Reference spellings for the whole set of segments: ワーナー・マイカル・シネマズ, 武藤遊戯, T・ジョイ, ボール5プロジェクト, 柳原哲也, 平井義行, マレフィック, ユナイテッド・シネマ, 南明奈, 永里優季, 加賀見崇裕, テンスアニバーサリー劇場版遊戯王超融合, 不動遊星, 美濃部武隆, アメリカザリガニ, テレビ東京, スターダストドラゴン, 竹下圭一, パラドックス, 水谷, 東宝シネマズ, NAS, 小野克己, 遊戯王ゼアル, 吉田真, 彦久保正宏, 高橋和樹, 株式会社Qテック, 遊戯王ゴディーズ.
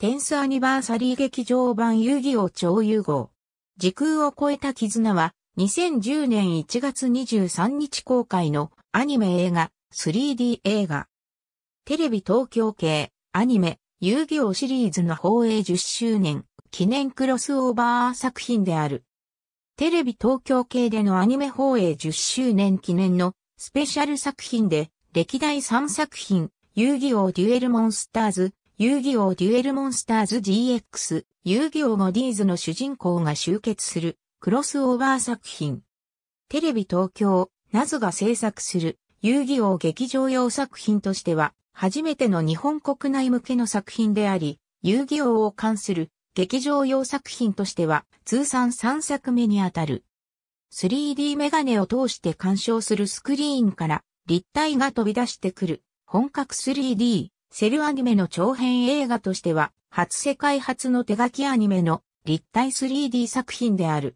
テンスアニバーサリー劇場版遊戯王超融合。時空を超えた絆は2010年1月23日公開のアニメ映画 3D 映画。テレビ東京系アニメ遊戯王シリーズの放映10周年記念クロスオーバー作品である。テレビ東京系でのアニメ放映10周年記念のスペシャル作品で歴代3作品遊戯王デュエルモンスターズ遊戯王デュエルモンスターズ GX、遊戯王ゴディーズの主人公が集結するクロスオーバー作品。テレビ東京、NASが制作する遊戯王劇場用作品としては初めての日本国内向けの作品であり、遊戯王を冠する劇場用作品としては通算3作目にあたる。3D メガネを通して鑑賞するスクリーンから立体が飛び出してくる本格 3D。セルアニメの長編映画としては、初世界初の手書きアニメの立体 3D 作品である。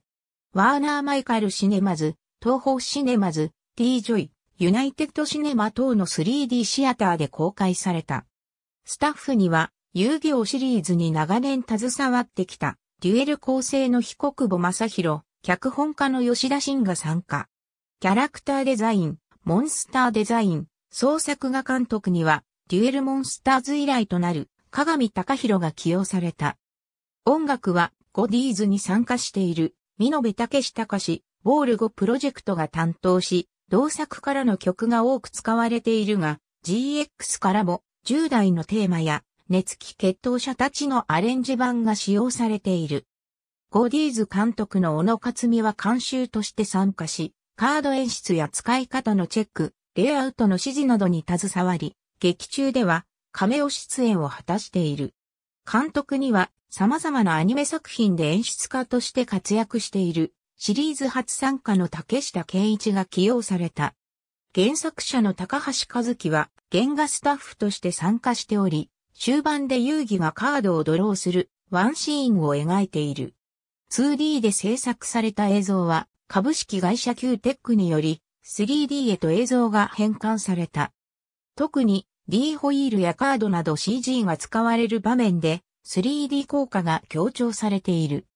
ワーナー・マイカル・シネマズ、東宝シネマズ、T・ジョイ、ユナイテッドシネマ等の 3D シアターで公開された。スタッフには、遊戯王シリーズに長年携わってきた、デュエル構成の彦久保正宏、脚本家の吉田真が参加。キャラクターデザイン、モンスターデザイン、総作画監督には、デュエルモンスターズ以来となる、加賀見崇裕が起用された。音楽は、ゴディーズに参加している、美濃部武隆、ボール5プロジェクトが担当し、同作からの曲が多く使われているが、GX からも、10代のテーマや、熱き決闘者たちのアレンジ版が使用されている。ゴディーズ監督の小野克己は監修として参加し、カード演出や使い方のチェック、レイアウトの指示などに携わり、劇中ではカメオ出演を果たしている。監督には様々なアニメ作品で演出家として活躍しているシリーズ初参加の竹下圭一が起用された。原作者の高橋和樹は原画スタッフとして参加しており、終盤で遊戯がカードをドローするワンシーンを描いている。2D で制作された映像は株式会社 Q テックにより 3D へと映像が変換された。特にDホイールやカードなど CG が使われる場面で 3D 効果が強調されている。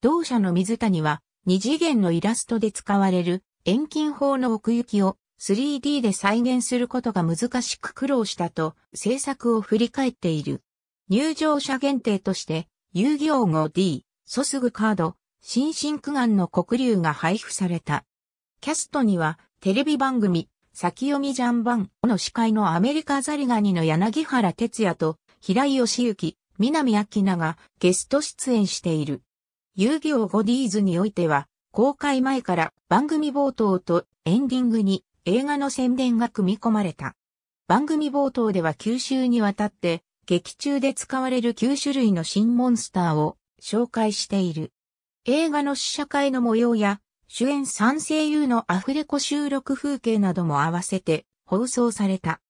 同社の水谷は2次元のイラストで使われる遠近法の奥行きを 3D で再現することが難しく苦労したと制作を振り返っている。入場者限定として遊戯王号 D、ソスグカード、新進苦眼の黒龍が配布された。キャストにはテレビ番組、先読みジャンバンの司会のアメリカザリガニの柳原哲也と平井義行、南明奈がゲスト出演している。遊戯王ゴディーズにおいては公開前から番組冒頭とエンディングに映画の宣伝が組み込まれた。番組冒頭では9週にわたって劇中で使われる9種類の新モンスターを紹介している。映画の試写会の模様や主演3声優のアフレコ収録風景なども合わせて放送された。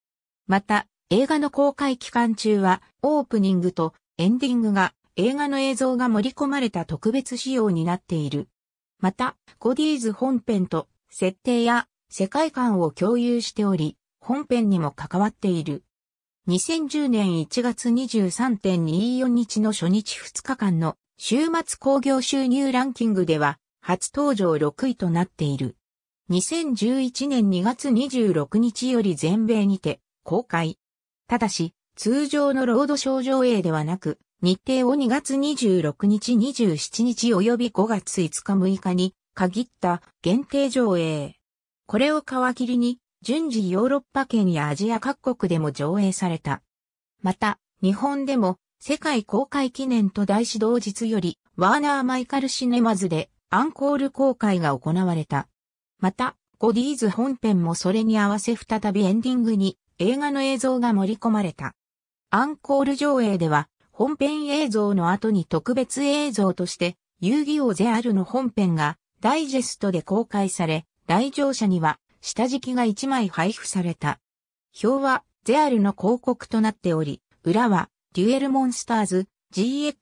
また、映画の公開期間中はオープニングとエンディングが映画の映像が盛り込まれた特別仕様になっている。また、ゴディーズ本編と設定や世界観を共有しており、本編にも関わっている。2010年1月 23.24 日の初日2日間の週末興行収入ランキングでは、初登場6位となっている。2011年2月26日より全米にて公開。ただし、通常のロードショー上映ではなく、日程を2月26日27日及び5月5日6日に限った限定上映。これを皮切りに、順次ヨーロッパ圏やアジア各国でも上映された。また、日本でも世界公開記念と題し同日より、ワーナー・マイカル・シネマズで、アンコール公開が行われた。また、ゴディーズ本編もそれに合わせ再びエンディングに映画の映像が盛り込まれた。アンコール上映では本編映像の後に特別映像として遊戯王ゼアルの本編がダイジェストで公開され、来場者には下敷きが1枚配布された。表はゼアルの広告となっており、裏はデュエルモンスターズ GX、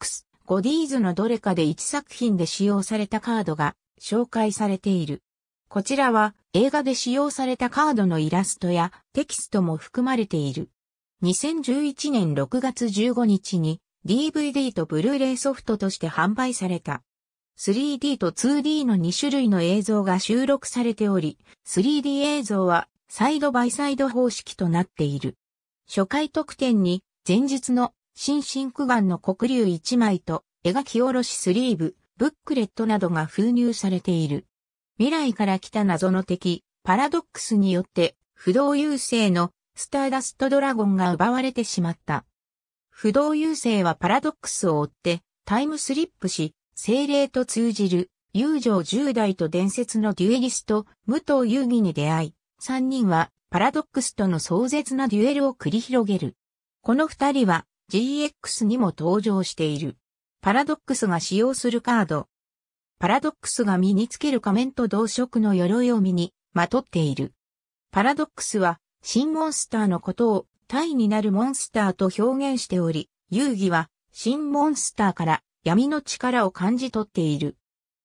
ゴディーズのどれかで1作品で使用されたカードが紹介されている。こちらは映画で使用されたカードのイラストやテキストも含まれている。2011年6月15日に DVD とブルーレイソフトとして販売された。3D と 2D の2種類の映像が収録されており、3D 映像はサイドバイサイド方式となっている。初回特典に前日の新真紅岩の黒龍1枚と描き下ろしスリーブ、ブックレットなどが封入されている。未来から来た謎の敵、パラドックスによって不動遊星のスターダストドラゴンが奪われてしまった。不動遊星はパラドックスを追ってタイムスリップし、精霊と通じる友情10代と伝説のデュエリスト、武藤遊戯に出会い、3人はパラドックスとの壮絶なデュエルを繰り広げる。この2人は GX にも登場している。パラドックスが使用するカード。パラドックスが身につける仮面と同色の鎧を身にまとっている。パラドックスは新モンスターのことを対になるモンスターと表現しており、遊戯は新モンスターから闇の力を感じ取っている。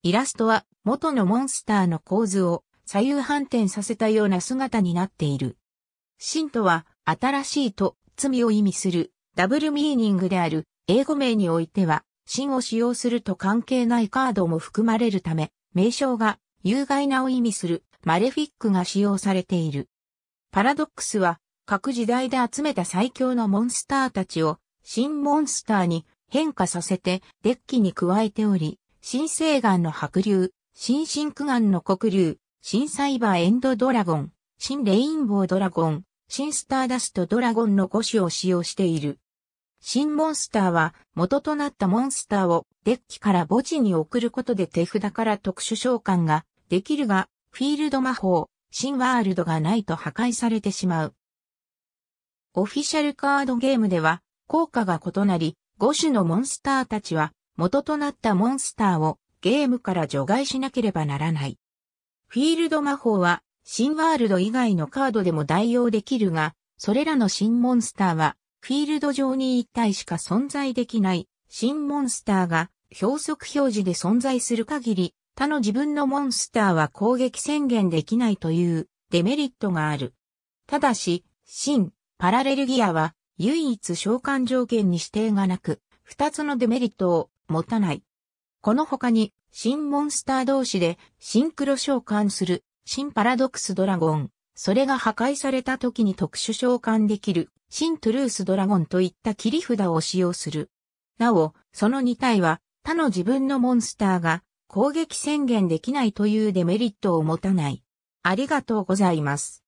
イラストは元のモンスターの構図を左右反転させたような姿になっている。新とは新しいと罪を意味するダブルミーニングである英語名においては、新を使用すると関係ないカードも含まれるため、名称が有害なを意味するマレフィックが使用されている。パラドックスは各時代で集めた最強のモンスターたちを新モンスターに変化させてデッキに加えており、新青岩の白龍、新真紅岩の黒龍、新サイバーエンドドラゴン、新レインボードラゴン、新スターダストドラゴンの5種を使用している。新モンスターは元となったモンスターをデッキから墓地に送ることで手札から特殊召喚ができるが、フィールド魔法、新ワールドがないと破壊されてしまう。オフィシャルカードゲームでは効果が異なり、5種のモンスターたちは元となったモンスターをゲームから除外しなければならない。フィールド魔法は新ワールド以外のカードでも代用できるが、それらの新モンスターはフィールド上に1体しか存在できない新モンスターが表則表示で存在する限り、他の自分のモンスターは攻撃宣言できないというデメリットがある。ただし、新パラレルギアは唯一召喚条件に指定がなく、2つのデメリットを持たない。この他に、新モンスター同士でシンクロ召喚する新パラドックスドラゴン、それが破壊された時に特殊召喚できる新トゥルースドラゴンといった切り札を使用する。なお、その2体は他の自分のモンスターが攻撃宣言できないというデメリットを持たない。ありがとうございます。